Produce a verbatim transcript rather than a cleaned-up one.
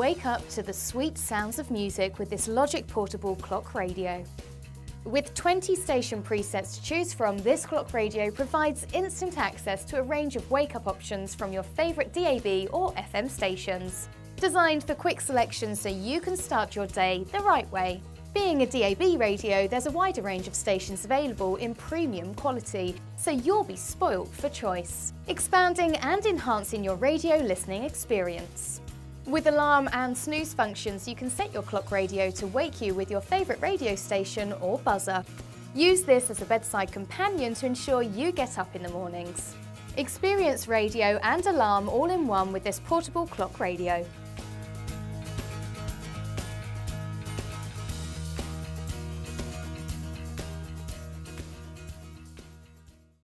wake up to the sweet sounds of music with this Logik portable clock radio. With twenty station presets to choose from, this clock radio provides instant access to a range of wake-up options from your favourite D A B or F M stations. Designed for quick selection so you can start your day the right way. Being a D A B radio, there's a wider range of stations available in premium quality, so you'll be spoilt for choice, expanding and enhancing your radio listening experience. With alarm and snooze functions, you can set your clock radio to wake you with your favourite radio station or buzzer. Use this as a bedside companion to ensure you get up in the mornings. Experience radio and alarm all in one with this portable clock radio.